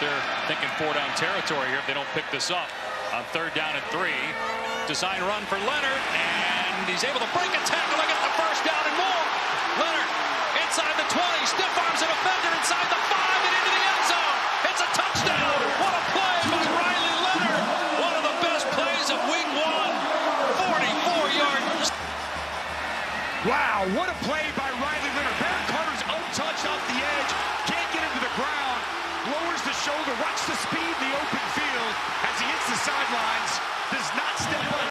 they're thinking four down territory here if they don't pick this up. On third down and 3. Design run for Leonard, and he's able to break a tackle and get the first down and more. Leonard inside the 20, stiff arms an offender inside the 5 and into the end zone. It's a touchdown. What a play by Riley Leonard. One of the best plays of week 1. 44 yards. Wow, what a play by Riley Leonard. Barry Carter's untouched off the edge. Can't get into the ground. Lowers the shoulder. Watch the speed in the open field as he hits the sidelines. Does not step up.